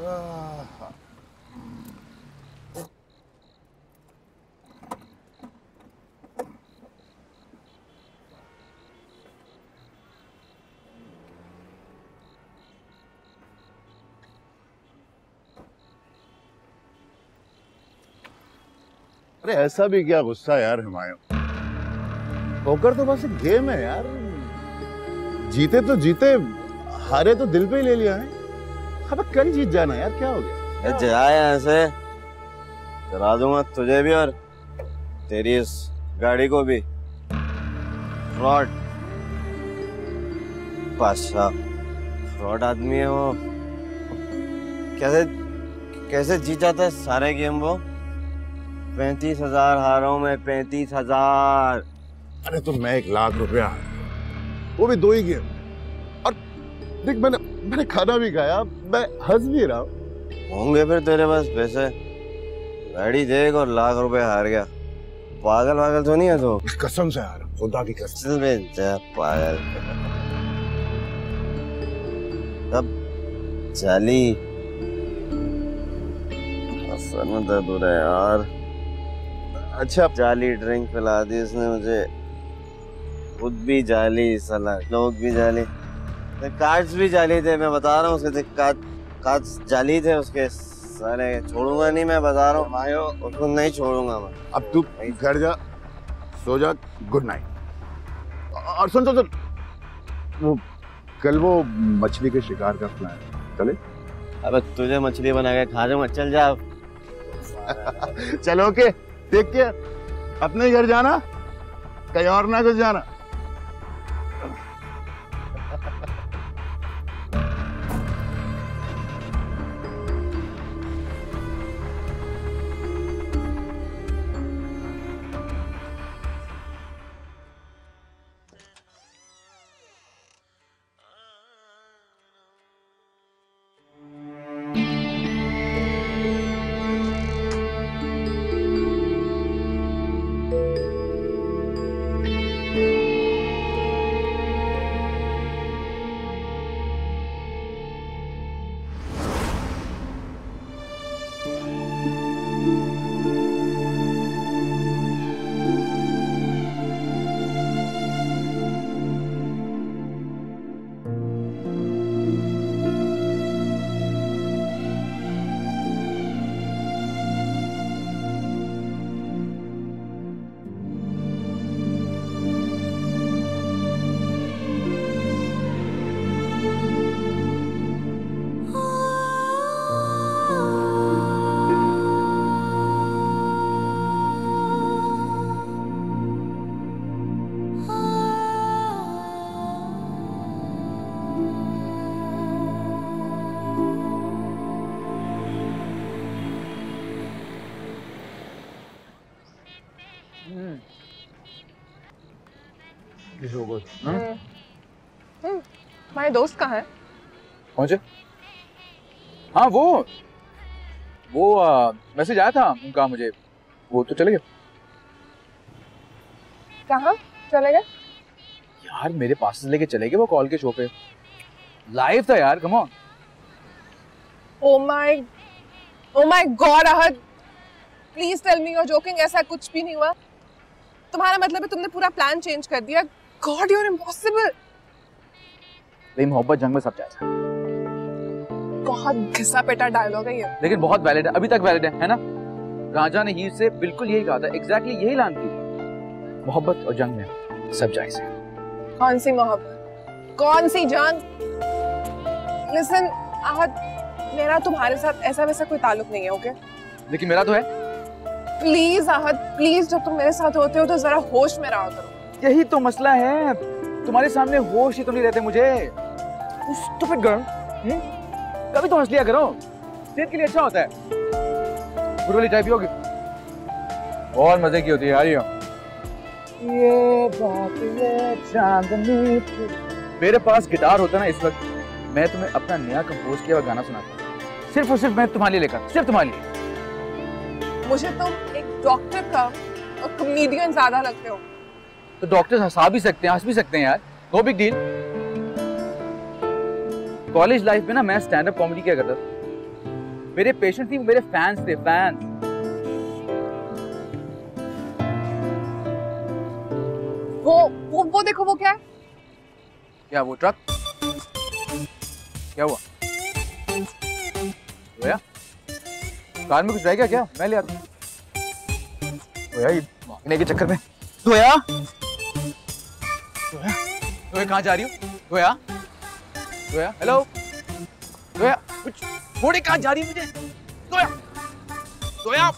अरे ऐसा भी क्या गुस्सा यार हुमायूं, पोकर तो बस एक गेम है यार। जीते तो जीते, हारे तो दिल पे ही ले लिया है। अब कल जीत जाना यार, क्या हो गया? जराया ऐसे जरा दूंगा तुझे भी और तेरी इस गाड़ी को भी। फ्रॉड पाशा, फ्रॉड आदमी है वो। कैसे कैसे जीत जाता है सारे गेम वो। 35,000 हारों में 35,000। अरे तो मैं 1 लाख रुपया, वो भी 2 ही गेम। और देख मैंने खाना भी खाया, मैं हंस भी रहा हूँ। होंगे फिर तेरे पास पैसे। गाड़ी देख और 1 लाख रुपया हार गया। पागल वागल तो नहीं है तो? कसम से यार, खुदा की कसम। पागल तब जाली दर्द हो रहा है यार। अच्छा 40 ड्रिंक पिला दी उसने मुझे। खुद भी जाली साला, लोग भी जाली, कार्ड्स भी जाली थे। मैं बता रहा हूँ उसके कार्ड्स जाली थे उसके सारे। छोड़ूंगा नहीं, मैं बता रहा हूँ मायो, उसको नहीं छोड़ूंगा मैं। अब तू घर जा, सो जा, गुड नाइट। और सुन सुन, वो कल वो मछली के शिकार का प्लान, चले? अबे तुझे मछली बना के खा जाऊंगा, चल जा। चलो ओके, देख के अपने घर जाना, कहीं और ना कुछ जाना। हमारे दोस्त कहाँ है? पहुंचे? हाँ वो मैसेज आया था उनका मुझे, वो तो चले गए। कहाँ चले गए? यार मेरे पास लेके चले गए वो, कॉल के शो पे लाइव था यार। Come on. Oh my god Ahad, please tell me you are joking. ऐसा कुछ भी नहीं हुआ। तुम्हारा मतलब है तुमने पूरा प्लान चेंज कर दिया? God you are impossible. मोहब्बत जंग में सब जाता है। बहुत घिसा पेटा डायलॉग है ये, लेकिन बहुत वैलिड है, अभी तक वैलिड है ना? राजा ने हीर से बिल्कुल यही कहा था, एग्जैक्टली यही लाइन थी, मोहब्बत और जंग में सब जायज है। कौन सी मोहब्बत, कौन सी जंग? लिसन आहद, मेरा तुम्हारे साथ ऐसा वैसा कोई ताल्लुक नहीं है, ओके? लेकिन मेरा तो है। प्लीज आहद, प्लीज, जब तुम मेरे साथ होते हो तो जरा होश में रहा करो। यही तो मसला है, तुम्हारे सामने होश ही तो नहीं रहते मुझे। स्टूपिड गर्ल, कभी तो हंस लिया करो, सेहत के लिए अच्छा होता है। बुरी वाली चाय पियोगे? और मजे की होती है यार ये बात ये चांदनी। मेरे पास गिटार होता ना इस वक्त, मैं तुम्हें अपना नया कंपोज किया हुआ गाना सुनाता, सिर्फ और सिर्फ मैं तुम्हारे लिए लेकर, सिर्फ तुम्हारे लिए। मुझे तुम एक डॉक्टर का और कॉमेडियन ज्यादा लगते हो। तो डॉक्टर्स हंसा भी सकते हैं, हंस भी सकते हैं यार, no big deal. College life में ना मैं स्टैंड अप कॉमेडी किया करता था, मेरे पेशेंट थी, वो मेरे फैंस थे, फैंस। वो देखो, वो क्या है? क्या वो ट्रक? क्या हुआ? जोया, कार में कुछ रह गया क्या? मैं ले आता हूं। जोया, ये मांगने के चक्कर में। जोया, जोया, जोया कहाँ जा रही हो? जोया, जोया, हेलो, जोया, कुछ थोड़ी कहाँ जा रही है मुझे? जोया, जोया,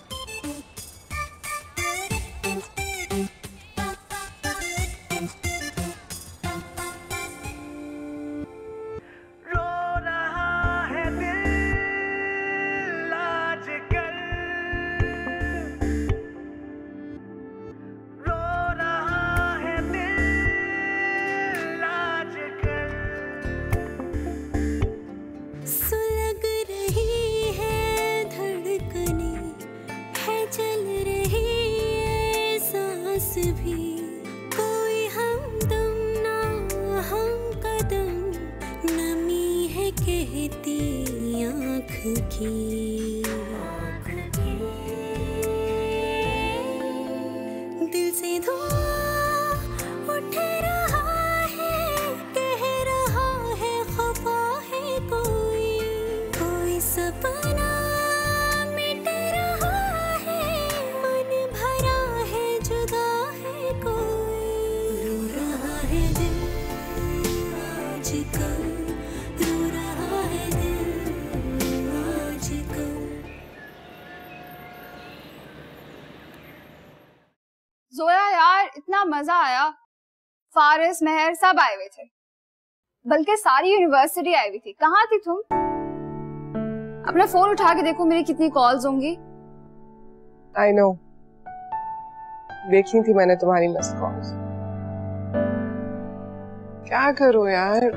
दिल से धुआं उठ रहा है, कह रहा है खफा है कोई, कोई सपना मिट रहा है, मन भरा है जुदा है कोई, रो रहा है दिल आजकल, रो रहा है दिल आजकल। जोया यार, इतना मजा आया, फारिस, मेहर सब आए हुए थे, बल्कि सारी यूनिवर्सिटी आई हुई थी। कहाँ थी तुम? अपना फोन उठा के देखो मेरी कितनी कॉल्स होंगी। I know, देखी थी मैंने तुम्हारी मिस कॉल्स। क्या करो यार,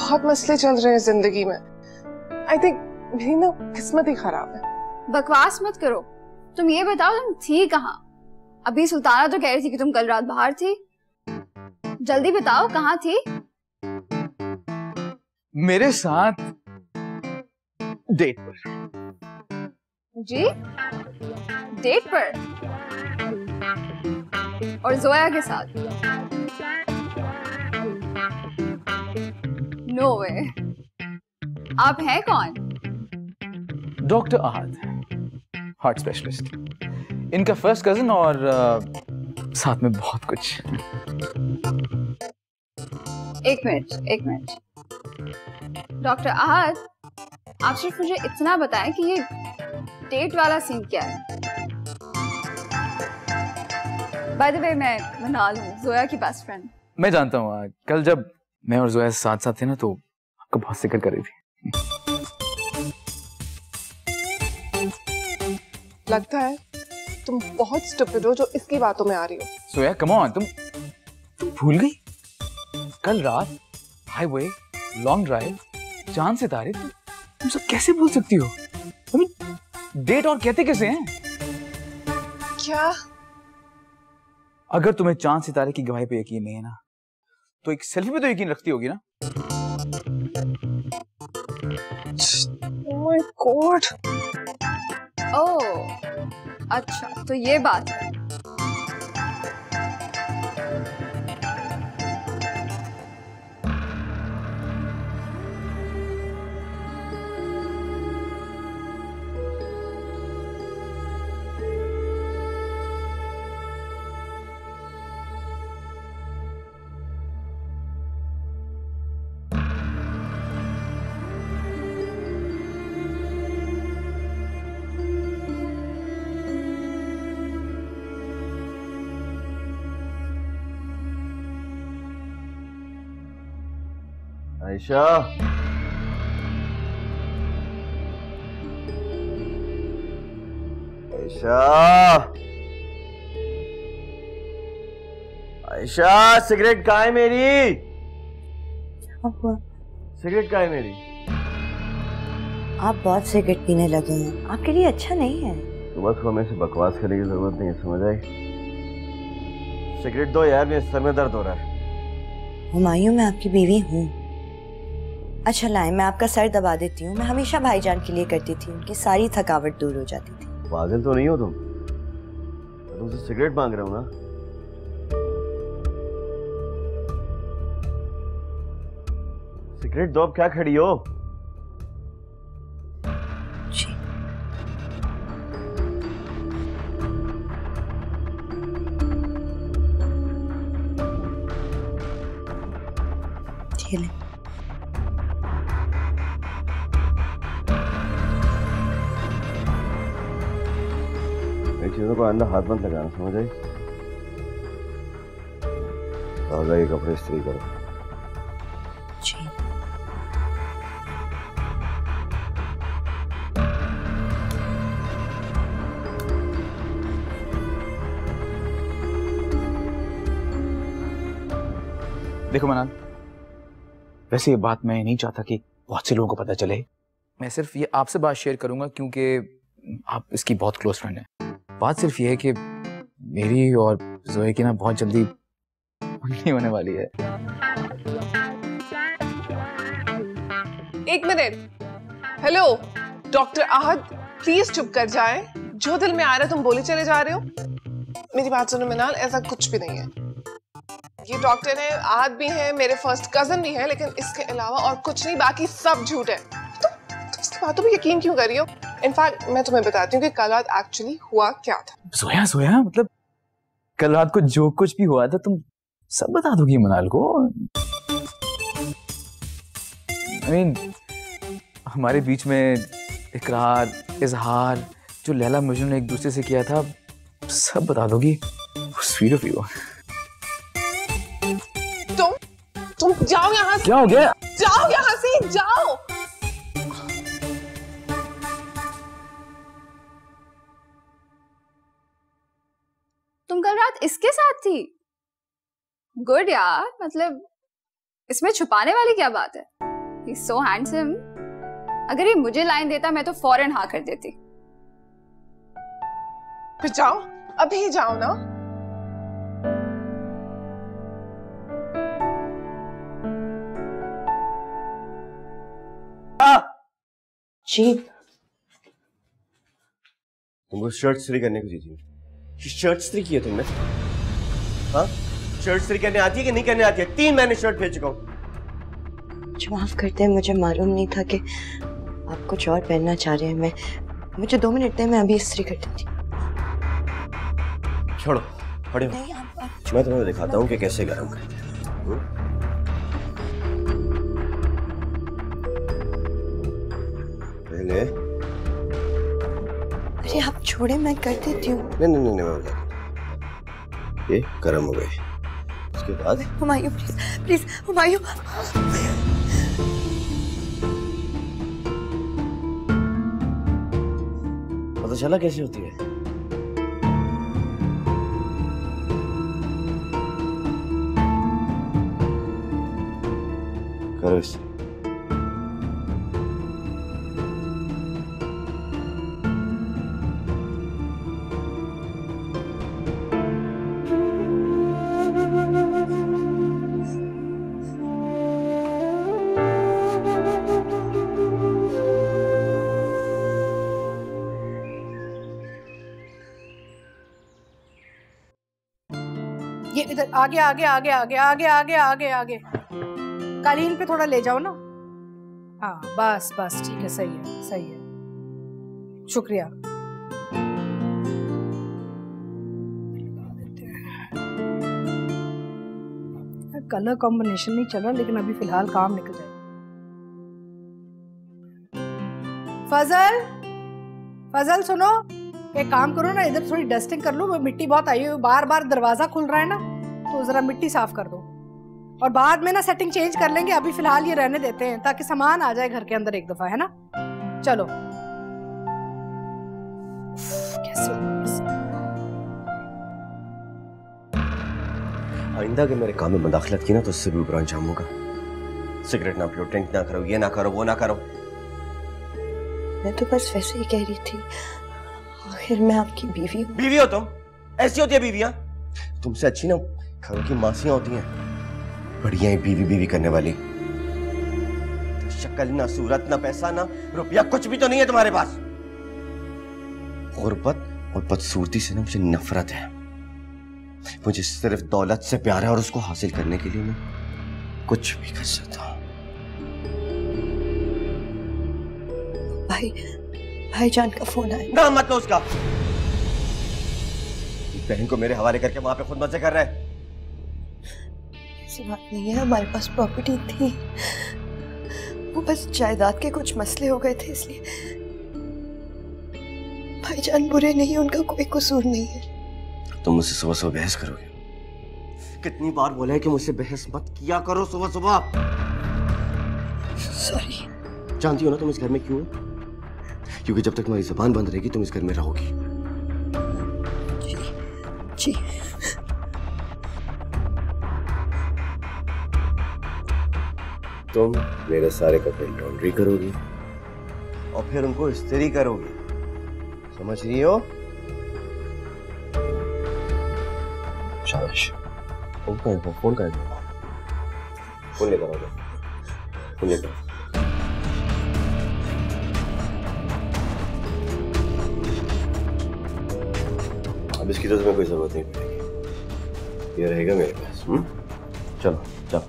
बहुत मसले चल रहे हैं जिंदगी में। आई थिंक मेरी ना किस्मत ही खराब है। बकवास मत करो, तुम ये बताओ तुम थी कहाँ? अभी सुल्ताना तो कह रही थी कि तुम कल रात बाहर थी, जल्दी बताओ कहाँ थी? मेरे साथ डेट पर। जी, डेट पर? और जोया के साथ? No way. आप हैं कौन? डॉक्टर अहाद, हार्ट स्पेशलिस्ट, इनका फर्स्ट कजन, और साथ में बहुत कुछ। एक मिनट डॉक्टर आहद, आप सिर्फ मुझे इतना बताएं कि ये डेट वाला सीन क्या है? बाय द वे, मैं मनाल हूँ, जोया की बेस्ट फ्रेंड। मैं जानता हूँ, कल जब मैं और जोया साथ साथ थे ना, तो आपका बहुत जिक्र कर रही थी। लगता है तुम बहुत स्टूपिड हो जो इसकी बातों में आ रही हो। सोया कम ऑन, तुम भूल गई? कल रात हाईवे, लॉन्ग ड्राइव, चांद सितारे, तुम सब कैसे भूल सकती हो? डेट और कहते कैसे हैं? क्या? अगर तुम्हें चांद सितारे की गवाही पे यकीन नहीं है ना, तो एक सेल्फी पे तो यकीन रखती होगी ना। Oh my God. Oh. अच्छा, तो ये बात है। आयशा, आयशा, आयशा, सिगरेट कहाँ है मेरी? सिगरेट कहाँ है मेरी? आप बहुत सिगरेट पीने लगे हैं, आपके लिए अच्छा नहीं है। तो बस हमें से बकवास करने की जरूरत नहीं है, समझ आई? सिगरेट दो यार, मेरे सर में दर्द हो रहा है। हुमायूं, मैं आपकी बीवी हूँ। अच्छा लाए, मैं आपका सर दबा देती हूँ। मैं हमेशा भाईजान के लिए करती थी, उनकी सारी थकावट दूर हो जाती थी। पागल तो नहीं हो तुम? मैं तुमसे सिगरेट मांग रहा हूँ ना। सिगरेट दो, अब क्या खड़ी हो? चीजों को अंदर हाथ मत लगाना, समझ आई? ये कपड़े इस्त्री करो। जी। देखो मनाल, वैसे ये बात मैं नहीं चाहता कि बहुत से लोगों को पता चले। मैं सिर्फ ये आपसे बात शेयर करूंगा क्योंकि आप इसकी बहुत क्लोज फ्रेंड हैं। बात सिर्फ ये है कि मेरी और जोया की ना बहुत जल्दी नहीं होने वाली है। एक minute, hello doctor Ahad, please चुप कर जाए। जो दिल में आ रहा है तुम बोले चले जा रहे हो। मेरी बात सुनो मनाल, ऐसा कुछ भी नहीं है। ये डॉक्टर है, आहद भी है, मेरे फर्स्ट कजन भी है, लेकिन इसके अलावा और कुछ नहीं, बाकी सब झूठ है। इसकी बातों पर यकीन क्यों कर रही हो? इनफैक्ट मैं तुम्हें बताती हूँ कि कल रात एक्चुअली हुआ क्या था। जोया, जोया, मतलब कल रात को जो कुछ भी हुआ था तुम सब बता दोगी मनाल को? I mean, हमारे बीच में इकरार, इजहार, जो लैला मजनू ने एक दूसरे से किया था, सब बता दोगी? Sweet of you. तुम जाओ यहाँ से। क्या हो गया? जाओ यहाँ से, जाओ। कल रात इसके साथ थी? गुड यार, मतलब इसमें छुपाने वाली क्या बात है? He's so handsome. अगर ये मुझे लाइन देता मैं तो फौरन हाँ कर देती। फिर जाओ, अभी जाओ ना। जी, तुमको शर्ट स्त्री करने को दीजिए। शर्ट स्त्री की है तुमने? हाँ, शर्ट स्त्री करने आती है कि नहीं करने आती है? 3 महीने शर्ट भेज चुका हूँ। माफ करते हैं, मुझे मालूम नहीं था कि आप कुछ और पहनना चाह रहे हैं। मुझे 2 मिनट दें, मैं अभी स्त्री कर देती हूँ। छोड़ो, खड़े हो। मैं तुम्हें दिखाता हूँ कि कैसे गरम करते हैं। पहले आप छोड़े, मैं कर देती हूँ। नहीं नहीं नहीं, ये गर्म हो गए। उसके बाद हुमायूं, प्लीज प्लीज हुमायूं। पता चला कैसे होती है? करो इसे। इधर आगे आगे आगे आगे आगे आगे आगे आगे कालीन पे थोड़ा ले जाओ ना। हाँ बस बस, ठीक है, सही है सही है, शुक्रिया। कलर कॉम्बिनेशन नहीं चला, लेकिन अभी फिलहाल काम निकल जाए। फजल, फजल सुनो, एक काम करो ना, इधर थोड़ी डस्टिंग कर लो। मिट्टी बहुत आई हुई, बार बार दरवाजा खुल रहा है ना, तो जरा मिट्टी साफ कर दो और बाद में ना सेटिंग चेंज कर लेंगे। अभी फिलहाल ये रहने देते हैं ताकि सामान आ जाए घर के अंदर एक दफा, है ना? चलो। आइंदा के मेरे काम में मुदाखलत की ना तो उससे भी बुरा अंजाम होगा। सिगरेट ना पियो, ड्रिंक ना करो, ये ना करो, वो ना करो। मैं तो बस वैसे ही कह रही थी, आखिर मैं आपकी बीवी हूँ। बीवी हो तुम? ऐसी होती है बीवियाँ? तुमसे अच्छी ना घरों की मासियां होती हैं, बढ़िया है बीवी बीवी करने वाली। शक्ल ना सूरत ना पैसा ना रुपया कुछ भी तो नहीं है तुम्हारे पास। गुर्बत और बदसूरती से ना मुझे नफरत है। मुझे सिर्फ दौलत से प्यार है और उसको हासिल करने के लिए मैं कुछ भी कर सकता हूँ। भाईजान का फोन आया। ना मत लो उसका। बहन को मेरे हवाले करके वहां पे खुद मजे कर रहा है। ऐसी बात नहीं है, हमारे पास प्रॉपर्टी थी, वो बस जायदाद के कुछ मसले हो गए थे इसलिए। भाईजान बुरे नहीं, उनका कोई कसूर नहीं है। तुम मुझसे सुबह सुबह बहस करोगे? कितनी बार बोला है कि मुझसे बहस मत किया करो सुबह सुबह। सॉरी। जानती हो ना तुम इस घर में क्यों हो? क्योंकि जब तक तुम्हारी जुबान बंद रहेगी तुम इस घर में रहोगी। जी। तुम मेरे सारे कपड़े लॉन्ड्री करोगी और फिर उनको इस्त्री करोगी, समझ रही हो? शाबाश। फोन कर दो, फोन लेकर आओ, फोन लेकर आओ। अब इसकी तो तुम्हें कोई जरूरत नहीं पड़ेगी, ये रहेगा मेरे पास। चलो जाओ,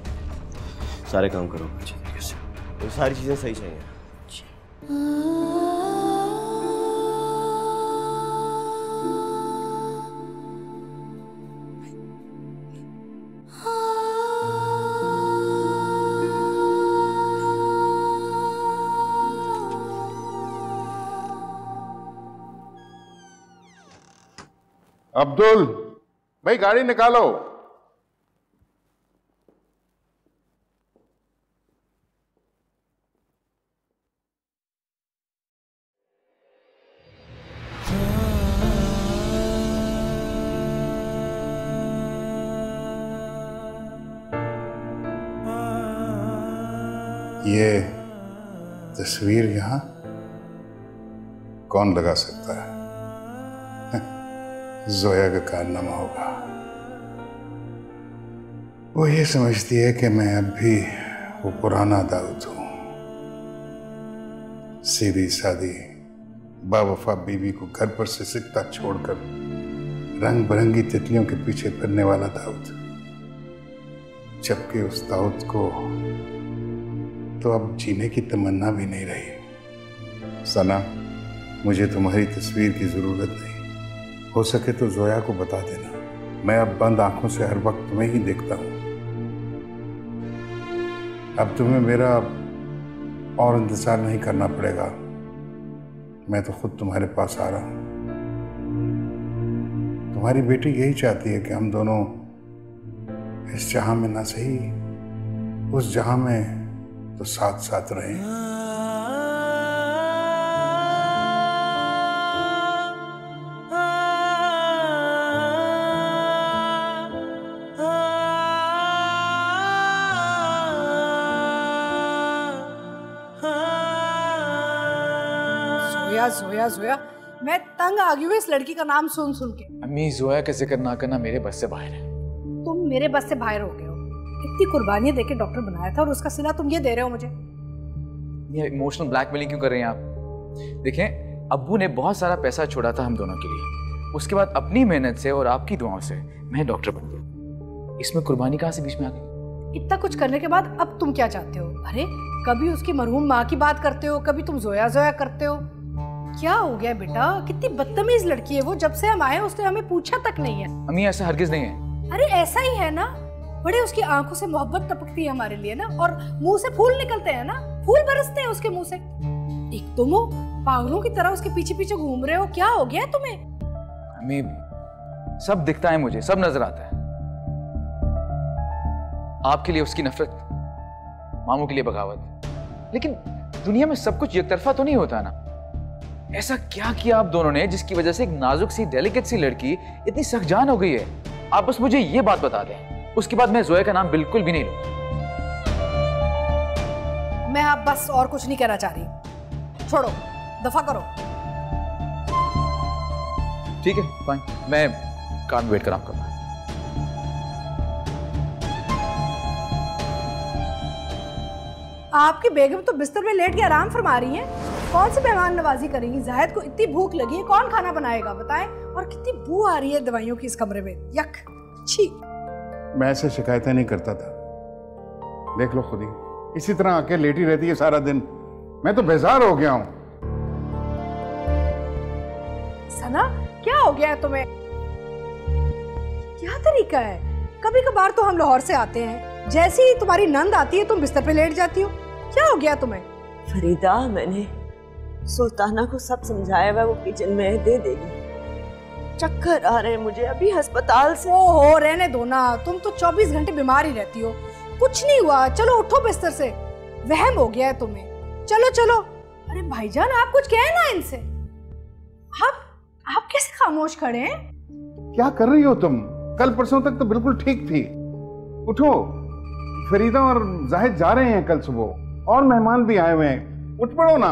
सारे काम करो अच्छे तरीके से, तो सारी चीज़ें सही चाहिए। अब्दुल भाई गाड़ी निकालो। ये तस्वीर यहां कौन लगा सकता है? जोया का कारनामा होगा। वो ये समझती है कि मैं अब भी वो पुराना दाऊद हूँ, सीधी सादी बावफा बीवी को घर पर से सिकता छोड़कर रंग बिरंगी तितलियों के पीछे फिरने वाला दाऊद। जबकि उस दाऊद को तो अब जीने की तमन्ना भी नहीं रही। सना, मुझे तुम्हारी तस्वीर की ज़रूरत नहीं। हो सके तो जोया को बता देना, मैं अब बंद आंखों से हर वक्त तुम्हें ही देखता हूँ। अब तुम्हें मेरा और इंतजार नहीं करना पड़ेगा, मैं तो खुद तुम्हारे पास आ रहा हूँ। तुम्हारी बेटी यही चाहती है कि हम दोनों इस जहाँ में ना सही उस जहाँ में तो साथ साथ रहें। जोया जोया, मैं तंग आ गई हूँ इस लड़की का नाम सुन सुन के। अम्मी, जोया का जिक्र ना करना मेरे बस से बाहर है। तुम मेरे बस से बाहर हो गए हो। इतनी कुर्बानियां देके डॉक्टर बनाया था और उसका सिला तुम ये दे रहे हो मुझे। ये इमोशनल ब्लैकमेलिंग क्यों कर रहे हैं आप? देखें, अब्बू ने बहुत सारा पैसा छोड़ा था हम दोनों के लिए, उसके बाद अपनी मेहनत से और आपकी दुआओं से मैं डॉक्टर बन गया। इसमें कुर्बानी कहाँ से बीच में आ गई? इतना कुछ करने के बाद अब तुम क्या चाहते हो? अरे कभी उसकी मरहूम माँ की बात करते हो, कभी तुम जोया जोया करते हो। क्या हो गया बेटा? कितनी बदतमीज लड़की है वो, जब से हम आए उसने हमें पूछा तक नहीं है। अम्मी ऐसा हरगिज नहीं है। अरे ऐसा ही है ना बड़े, उसकी आंखों से मोहब्बत टपकती है हमारे लिए ना, और मुंह से फूल निकलते हैं ना, फूल बरसते हैं उसके मुंह से। एक तुम हो पागलों की तरह उसके पीछे पीछे घूम रहे हो, क्या हो गया तुम्हें? अम्मी सब दिखता है मुझे, सब नजर आता है। आपके लिए उसकी नफरत, मामू के लिए बगावत, लेकिन दुनिया में सब कुछ एक तरफा तो नहीं होता ना। ऐसा क्या किया आप दोनों ने जिसकी वजह से एक नाजुक सी डेलिकेट सी लड़की इतनी सख्तजान हो गई है? आप बस मुझे ये बात बता दें, उसके बाद मैं जोया का नाम बिल्कुल भी नहीं लूंगा। मैं आप बस और कुछ नहीं कहना चाह रही, छोड़ो दफा करो। ठीक है फाइन, मैं कान वेट कर आपका। आपकी बेगम तो बिस्तर में लेट के आराम फरमा रही हैं। कौन सी मेहमान नवाजी करेंगी? जाहिद को इतनी भूख लगी है, कौन खाना बनाएगा बताएं? और कितनी बू आ रही है दवाइयों की इस कमरे में, यक छी। मैं ऐसे शिकायतें नहीं करता था, देख लो खुद ही इसी तरह आके लेटी रहती है सारा दिन, मैं तो बेजार हो गया हूँ। सना क्या हो गया है तुम्हें? क्या तरीका है? कभी कभार तो हम लाहौर से आते हैं, जैसे ही तुम्हारी नंद आती है तुम बिस्तर पे लेट जाती हो, क्या हो गया तुम्हें? फरीदा मैंने सुल्ताना को सब समझाया हुआ, वो किचन में दे देगी। चक्कर आ रहे हैं मुझे अभी अस्पताल से। ओहो रहने दो ना, तुम तो 24 घंटे बीमार ही रहती हो, कुछ नहीं हुआ, चलो उठो बिस्तर से, वहम हो गया है तुम्हें, चलो चलो। अरे भाईजान आप कुछ कहे ना इनसे, आप कैसे खामोश खड़े हैं? क्या कर रही हो तुम? कल परसों तक तो बिल्कुल ठीक थी। उठो, फरीदा और जाहिद जा रहे हैं कल सुबह, और मेहमान भी आए हुए हैं, उठ पड़ो ना।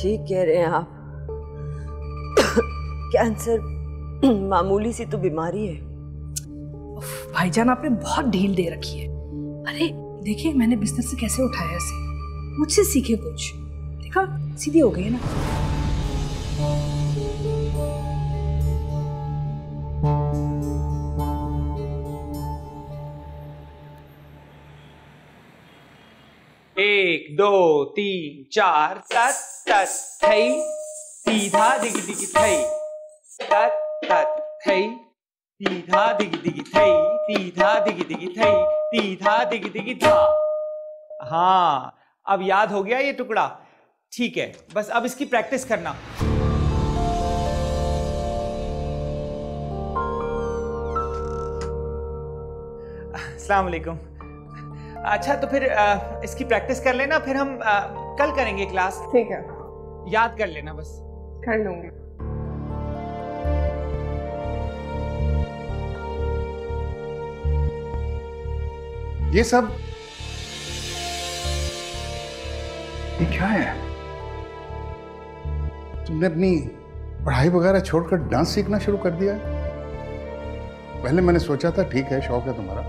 ठीक कह रहे हैं आप, कैंसर मामूली सी तो बीमारी है। भाईजान आपने बहुत ढील दे रखी है। अरे देखिए मैंने बिस्तर से कैसे उठाया इसे, मुझसे सीखे कुछ, देखा सीधी हो गई ना। एक दो तीन चार तत तत थई सीधा दिग दिग थई तत तत थई सीधा दिग दिग थई सीधा दिग दिग थई सीधा दिग दिग था। हाँ अब याद हो गया ये टुकड़ा, ठीक है बस अब इसकी प्रैक्टिस करना। अस्सलाम वालेकुम। अच्छा तो फिर इसकी प्रैक्टिस कर लेना, फिर हम कल करेंगे क्लास, ठीक है? याद कर लेना बस। कर लूंगी। ये सब ये क्या है? तुमने अपनी पढ़ाई वगैरह छोड़कर डांस सीखना शुरू कर दिया है? पहले मैंने सोचा था ठीक है शौक है तुम्हारा,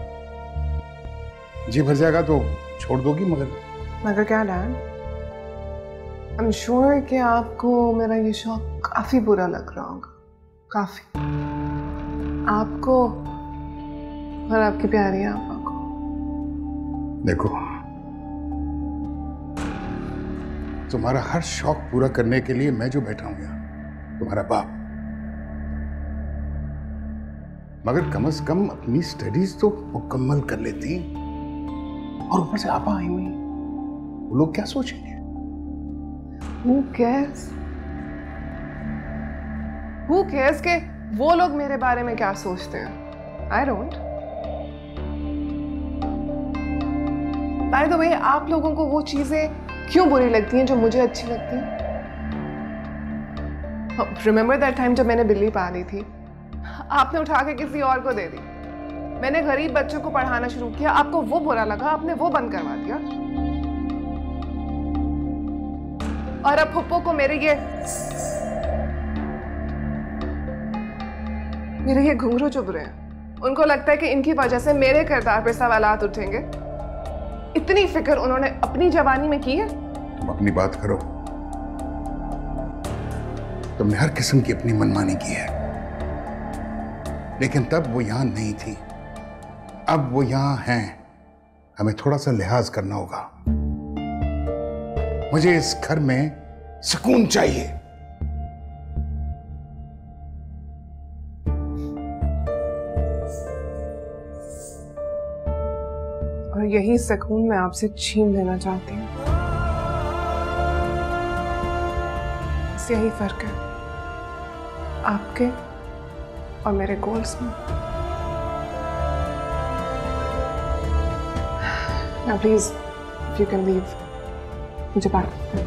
जी भर जाएगा तो छोड़ दोगी, मगर क्या डैड? I'm sure कि आपको मेरा ये शौक काफी बुरा लग रहा होगा, काफी, आपको और आपकी प्यारी आपा को। देखो तुम्हारा हर शौक पूरा करने के लिए मैं जो बैठा हूं यहाँ तुम्हारा बाप, मगर कम से कम अपनी स्टडीज तो मुकम्मल कर लेती, और ऊपर से आपा आई हुई, वो लोग क्या सोचेंगे? Who cares के वो लोग मेरे बारे में क्या सोचते हैं? I don't. By the way, आप लोगों को वो चीजें क्यों बुरी लगती हैं जो मुझे अच्छी लगती हैं? Remember that time जब मैंने बिल्ली पाली थी, आपने उठा के किसी और को दे दी, मैंने गरीब बच्चों को पढ़ाना शुरू किया, आपको वो बुरा लगा, आपने वो बंद करवा दिया, और अब फुप्पो को मेरे ये घुंघरू चुभ रहे हैं, उनको लगता है कि इनकी वजह से मेरे किरदार पे सवालात उठेंगे। इतनी फिक्र उन्होंने अपनी जवानी में की है। तुम अपनी बात करो, तुमने हर किस्म की अपनी मनमानी की है, लेकिन तब वो यहां नहीं थी, अब वो यहाँ हैं, हमें थोड़ा सा लिहाज करना होगा। मुझे इस घर में सुकून चाहिए। और यही सुकून मैं आपसे छीन लेना चाहती हूँ, इससे यही फर्क है आपके और मेरे गोल्स में। Now please, if you can leave, मुझे बात करनी है।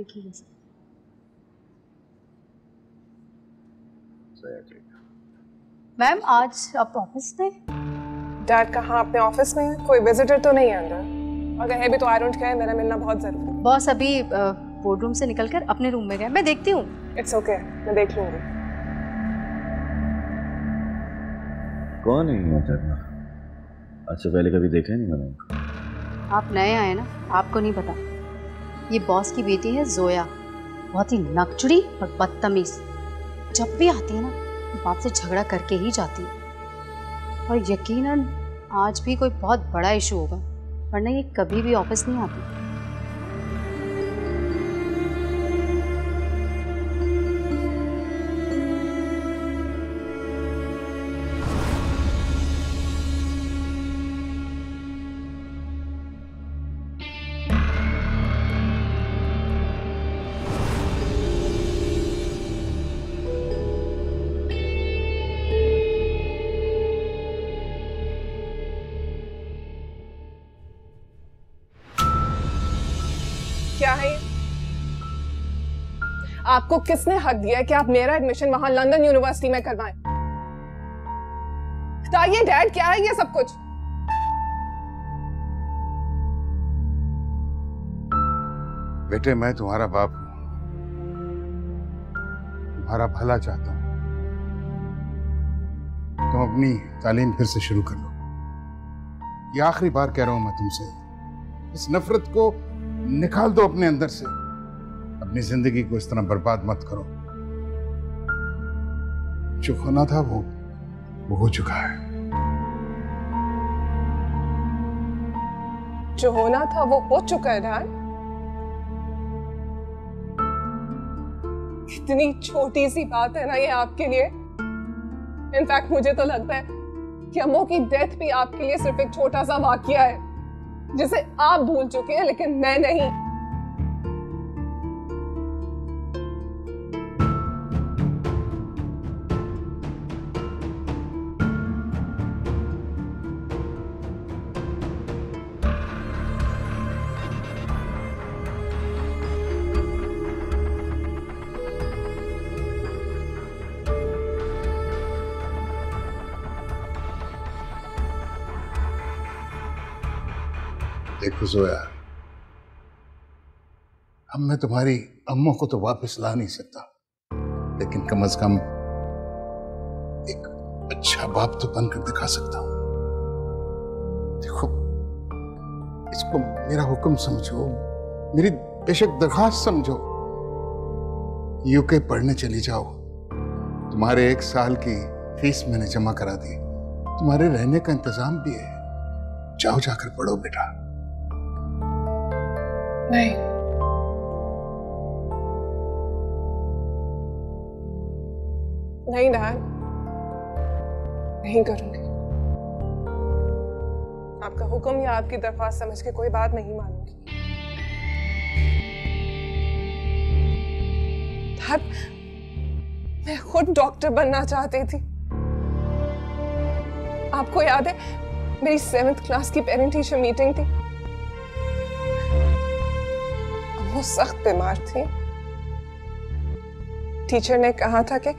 देखिएगा सर। मैम आज आप ऑफिस में? डैड कहाँ अपने ऑफिस में है, कोई विजिटर तो नहीं है अंदर, अगर है भी तो आई डोंट केयर, मेरा मिलना बहुत जरूरी है। बॉस अभी बोर्ड रूम से निकलकर अपने रूम में गए, मैं देखती हूँ। इट्स ओके, मैं देख लूँगी। कौन है ये जगह? आज से पहले कभी देखा नहीं मैंने। आप नए आए ना, आपको नहीं पता। ये बॉस की बेटी है जोया, बहुत ही नकचड़ी और बदतमीज। जब भी आती है ना बाप से झगड़ा करके ही जाती है, और यकीनन आज भी कोई बहुत बड़ा इशू होगा, वरना ये कभी भी ऑफिस नहीं आती। आपको किसने हक दिया कि आप मेरा एडमिशन वहां लंदन यूनिवर्सिटी में करवाएं? बताइए डैड, क्या है ये सब कुछ? बेटे मैं तुम्हारा बाप हूं, तुम्हारा भला चाहता हूं। तुम अपनी तालीम फिर से शुरू कर लो। ये आखिरी बार कह रहा हूं मैं तुमसे, इस नफरत को निकाल दो अपने अंदर से। अपनी जिंदगी को इस तरह बर्बाद मत करो। जो होना था वो हो चुका है। जो होना था वो हो चुका है डैड। कितनी छोटी सी बात है ना ये आपके लिए। इनफैक्ट मुझे तो लगता है कि अम्मू की डेथ भी आपके लिए सिर्फ एक छोटा सा वाकया है जिसे आप भूल चुके हैं, लेकिन मैं नहीं। देखो जोया, अब मैं तुम्हारी अम्मा को तो वापस ला नहीं सकता, लेकिन कम से कम एक अच्छा बाप तो बनकर दिखा सकता हूं। देखो इसको मेरा हुक्म समझो, मेरी बेशक दरखास्त समझो। यूके पढ़ने चली जाओ, तुम्हारे 1 साल की फीस मैंने जमा करा दी, तुम्हारे रहने का इंतजाम भी है। जाओ जाकर पढ़ो बेटा। नहीं, नहीं डैड, नहीं करूंगी। आपका हुक्म या आपकी दरख्वास्त समझ के कोई बात नहीं मानूंगी। डैड, मैं खुद डॉक्टर बनना चाहती थी। आपको याद है मेरी 7th क्लास की पेरेंट टीचर मीटिंग थी, वो सख्त बीमार थी। टीचर ने कहा था कि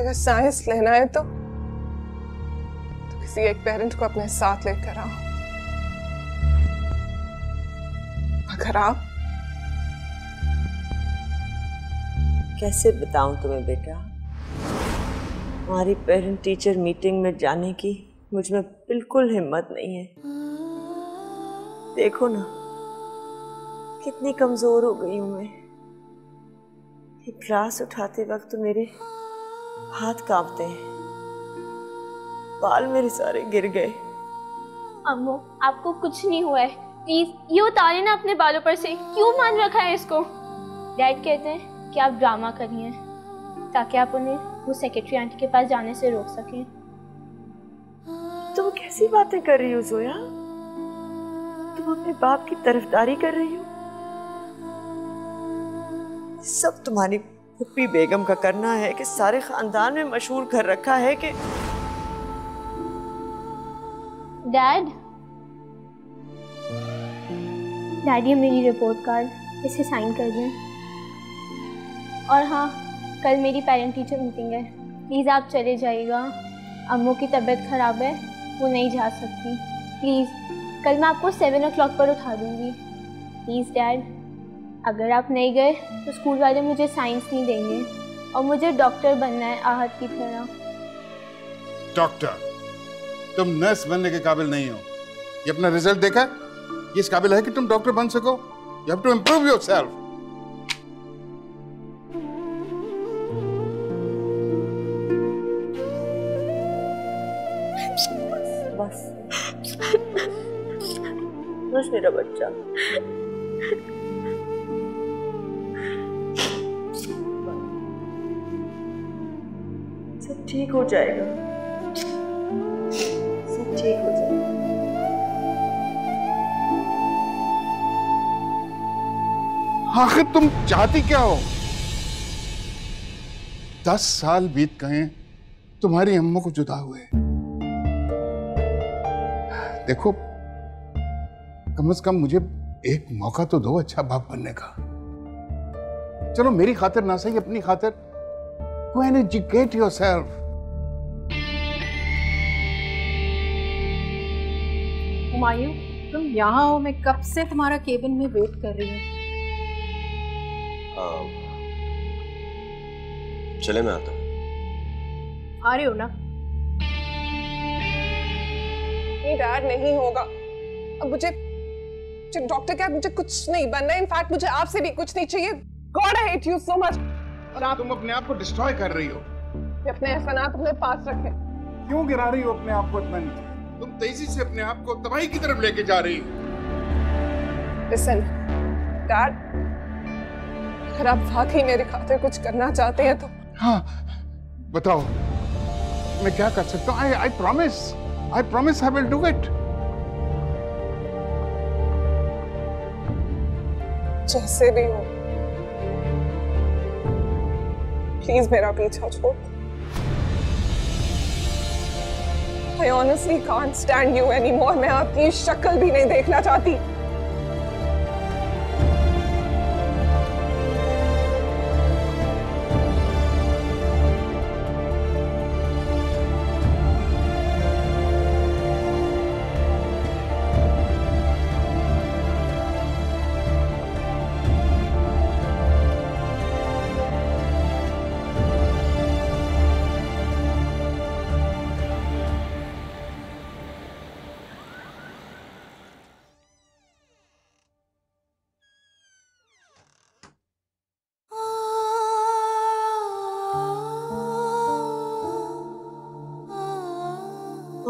अगर साइंस लेना है तो किसी एक पेरेंट को अपने साथ लेकर आओ। अगर आप कैसे बताऊं तुम्हें बेटा, हमारी पेरेंट टीचर मीटिंग में जाने की मुझ में बिल्कुल हिम्मत नहीं है। देखो ना कितनी कमजोर हो गई हूँ मैं। एक क्लास उठाते वक्त तो मेरे हाथ कांपते हैं, बाल मेरे सारे गिर गए। अम्मू आपको कुछ नहीं हुआ है, प्लीज ये उतारे ना अपने बालों पर से, क्यों मान रखा है इसको? डैड कहते हैं कि आप ड्रामा करिए ताकि आप उन्हें वो सेक्रेटरी आंटी के पास जाने से रोक सकें। तुम कैसी बातें कर रही हो जोया, तुम अपने बाप की तरफदारी कर रही हो। सब तुम्हारी पुप्पी बेगम का करना है कि सारे खानदान में मशहूर कर रखा है कि डैड डैडी मेरी रिपोर्ट कार्ड इसे साइन कर दें। और हाँ, कल मेरी पेरेंट टीचर मीटिंग है, प्लीज़ आप चले जाइएगा। अम्मू की तबीयत ख़राब है, वो नहीं जा सकती। प्लीज़ कल मैं आपको 7 o'clock पर उठा दूँगी। प्लीज़ डैड, अगर आप नहीं गए तो स्कूल वाले मुझे साइंस नहीं देंगे और मुझे डॉक्टर बनना है आहद की तरह। डॉक्टर? तुम नर्स बनने के काबिल नहीं हो। ये अपना रिजल्ट देखा? ये इस काबिल है कि तुम डॉक्टर बन सको? You have to improve yourself. बस बस मेरा बच्चा, सब ठीक हो जाएगा, ठीक हो जाए। आखिर तुम चाहती क्या हो? 10 साल बीत गए तुम्हारी अम्मा को जुदा हुए। देखो, कम से कम मुझे एक मौका तो दो अच्छा बाप बनने का। चलो मेरी खातिर ना सही, अपनी खातिर go and educate yourself। Humayun, तुम यहाँ हो? मैं कब से तुम्हारा केबिन में वेट कर रही हूँ। चले, मैं आता हूँ। आ रहे हो ना? ये डैड नहीं होगा। अब मुझे डॉक्टर क्या, मुझे कुछ नहीं बनना। इनफैक्ट मुझे आपसे भी कुछ नहीं चाहिए। God, I hate you so much। और आप, तुम अपने आप को डिस्ट्रॉय कर रही हो। अपने एहसानात अपने पास रखें। क्यों गिरा रही हो अपने आप को इतना नीचे? तुम तेजी से अपने आप को तबाही की तरफ लेके जा रही हो। Listen, Dad, अगर आप वाकई मेरे खातिर कुछ करना चाहते हैं तो। हाँ, बताओ, मैं क्या कर सकता हूँ? I promise I will do it। जैसे भी हो, प्लीज मेरा पीछा छोड़। I honestly can't stand you anymore। मैं आपकी शक्ल भी नहीं देखना चाहती।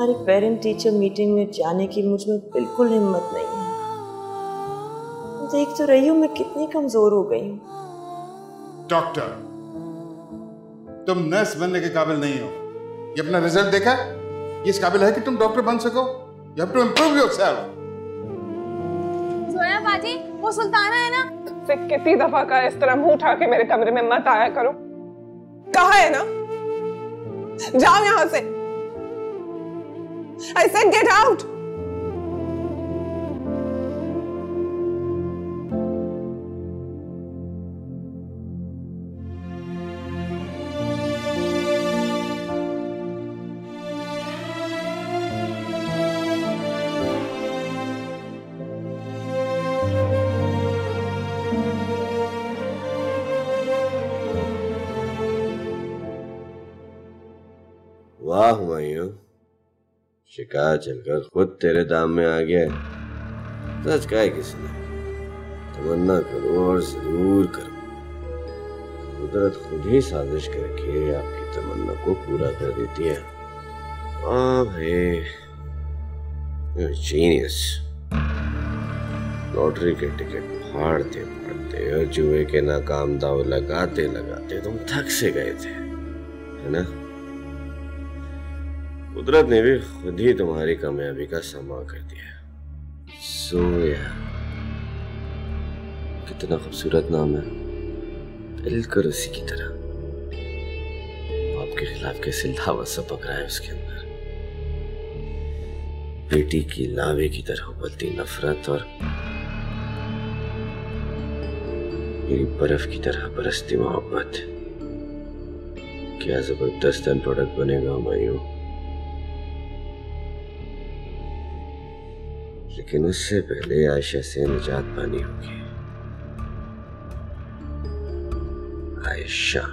हमारी पेरेंट टीचर मीटिंग में जाने की मुझ में बिल्कुल हिम्मत नहीं है। देख तो रही हूँ मैं कितनी कमजोर हो गई हूँ। डॉक्टर, तुम नर्स बनने के काबिल नहीं हो। ये अपना रिजल्ट देखा? ये इस काबिल है कि तुम डॉक्टर बन सको? You have to improve yourself। Zoya बाजी, वो सुल्ताना है ना? तुमसे कितनी दफा कहा इस तरह मुंह उठा के मेरे कमरे में मत आया करो। कहा है ना? जाओ यहाँ से। I said get out। वाह हुमायूं, शिकार चलकर खुद तेरे दाम में आ गया। सच कहा है किसने, तमन्ना करो और जरूर करो। कुदरत खुद ही साजिश करके आपकी तमन्ना को पूरा कर देती है। भाई जीनियस। लॉटरी के टिकट फाड़ते फाड़ते और जुए के नाकाम दाव लगाते लगाते तुम थक से गए थे, है ना? कुदरत ने भी खुद ही तुम्हारी कामयाबी का समा कर दिया। ज़ोया, कितना खूबसूरत नाम है, बिल्कुल उसी की तरह। आपके खिलाफ कैसे लावा सपक रहा है उसके अंदर। बेटी की लावे की तरह उबलती नफरत और मेरी बर्फ की तरह बरसती मोहब्बत, क्या जबरदस्त एंड प्रोडक्ट बनेगा मायूं। लेकिन उससे पहले आयशा से निजात पानी होगी। आयशा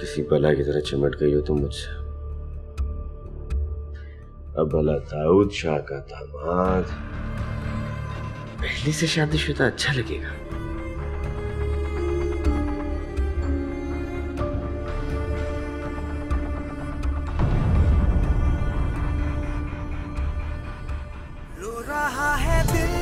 किसी बला की तरह चिमट गई हो तुम मुझसे। अब भला दाऊद शाह का दामाद पहले से शादीशुदा अच्छा लगेगा। रो रहा है दिल।